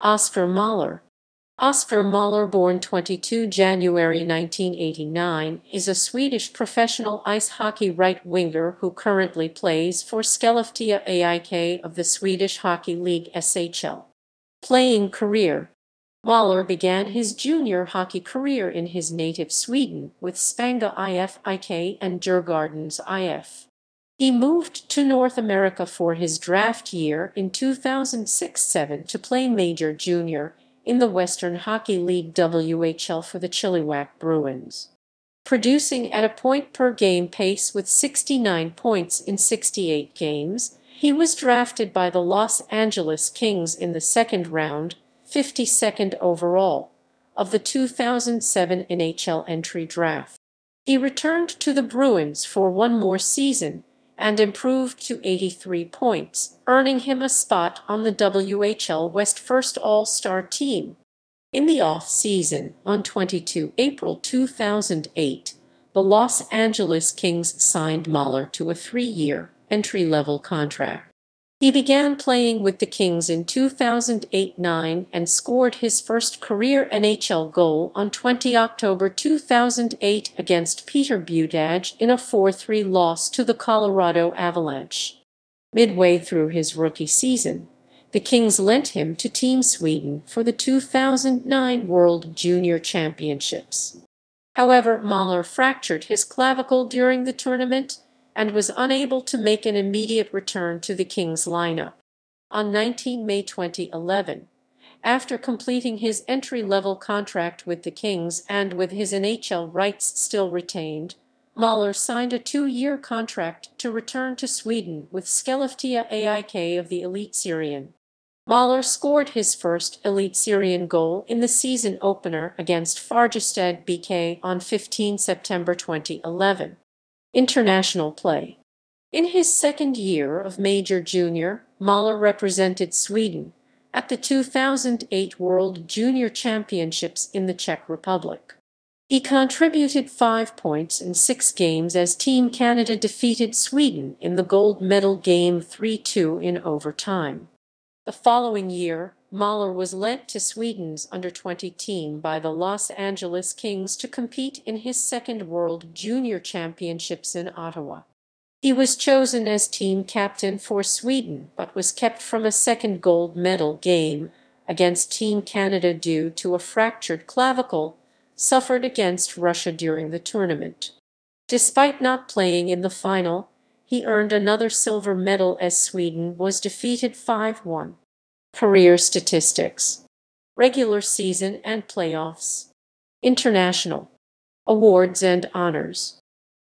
Oscar Möller. Oscar Möller, born 22 January 1989, is a Swedish professional ice hockey right-winger who currently plays for Skellefteå AIK of the Swedish Hockey League SHL. Playing career. Möller began his junior hockey career in his native Sweden with Spånga IFIK and Djurgårdens IF. He moved to North America for his draft year in 2006-07 to play Major Junior in the Western Hockey League WHL for the Chilliwack Bruins, producing at a point-per-game pace with 69 points in 68 games. He was drafted by the Los Angeles Kings in the second round, 52nd overall, of the 2007 NHL entry draft. He returned to the Bruins for one more season and improved to 83 points, earning him a spot on the WHL West First All-Star team. In the off-season, on 22 April 2008, the Los Angeles Kings signed Möller to a 3-year, entry-level contract. He began playing with the Kings in 2008-09 and scored his first career NHL goal on 20 October 2008 against Peter Budaj in a 4-3 loss to the Colorado Avalanche. Midway through his rookie season, the Kings lent him to Team Sweden for the 2009 World Junior Championships. However, Möller fractured his clavicle during the tournament and was unable to make an immediate return to the Kings lineup. On 19 May 2011, after completing his entry-level contract with the Kings and with his NHL rights still retained, Möller signed a 2-year contract to return to Sweden with Skellefteå AIK of the Elitserien. Möller scored his first Elitserien goal in the season opener against Färjestad BK on 15 September 2011. International play. In his second year of Major Junior, Möller represented Sweden at the 2008 World Junior Championships in the Czech Republic. He contributed 5 points in 6 games as Team Canada defeated Sweden in the gold medal game 3-2 in overtime. The following year, Möller was lent to Sweden's under-20 team by the Los Angeles Kings to compete in his second World Junior Championships in Ottawa. He was chosen as team captain for Sweden but was kept from a second gold medal game against Team Canada due to a fractured clavicle suffered against Russia during the tournament. Despite not playing in the final, he earned another silver medal as Sweden was defeated 5-1. Career statistics. Regular season and playoffs. International awards and honors.